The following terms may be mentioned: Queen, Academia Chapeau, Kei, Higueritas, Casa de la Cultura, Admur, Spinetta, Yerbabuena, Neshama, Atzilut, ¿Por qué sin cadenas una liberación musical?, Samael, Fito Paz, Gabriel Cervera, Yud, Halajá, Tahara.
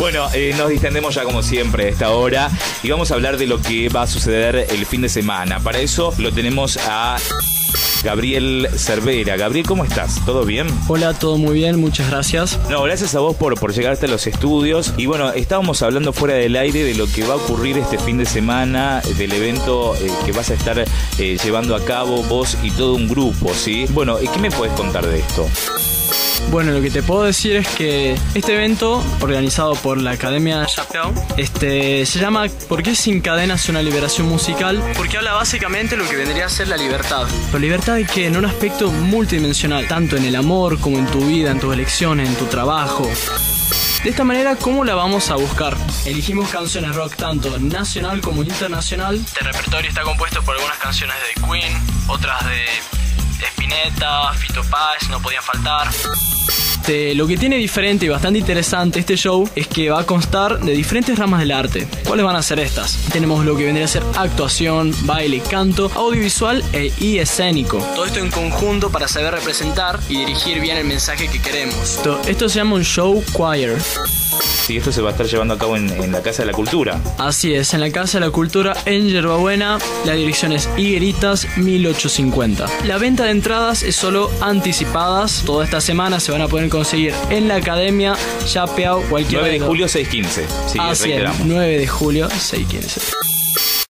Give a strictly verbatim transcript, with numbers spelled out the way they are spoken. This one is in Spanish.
Bueno, eh, nos distendemos ya como siempre a esta hora y vamos a hablar de lo que va a suceder el fin de semana. Para eso lo tenemos a Gabriel Cervera. Gabriel, ¿cómo estás? ¿Todo bien? Hola, todo muy bien, muchas gracias. No, gracias a vos por, por llegar hasta los estudios. Y bueno, estábamos hablando fuera del aire de lo que va a ocurrir este fin de semana, del evento eh, que vas a estar eh, llevando a cabo vos y todo un grupo, ¿sí? Bueno, ¿qué me podés contar de esto? Bueno, lo que te puedo decir es que este evento, organizado por la Academia Chapeau, este, se llama ¿Por qué sin cadenas una liberación musical? Porque habla básicamente de lo que vendría a ser la libertad. La libertad es que en un aspecto multidimensional, tanto en el amor como en tu vida, en tus elecciones, en tu trabajo. De esta manera, ¿cómo la vamos a buscar? Elegimos canciones rock tanto nacional como internacional. Este repertorio está compuesto por algunas canciones de Queen, otras de Spinetta, Fito Paz, no podían faltar. Este, lo que tiene diferente y bastante interesante este show es que va a constar de diferentes ramas del arte. ¿Cuáles van a ser estas? Tenemos lo que vendría a ser actuación, baile, canto, audiovisual e, y escénico. Todo esto en conjunto para saber representar y dirigir bien el mensaje que queremos. Esto, esto se llama un show choir. Y esto se va a estar llevando a cabo en, en la Casa de la Cultura. Así es, en la Casa de la Cultura en Yerbabuena. La dirección es Higueritas mil ochocientos cincuenta. La venta de entradas es solo anticipadas. Toda esta semana se van a poder conseguir en la Academia Chapeau. Cualquier nueve de julio seiscientos quince. Sí, así es, nueve de julio seiscientos quince.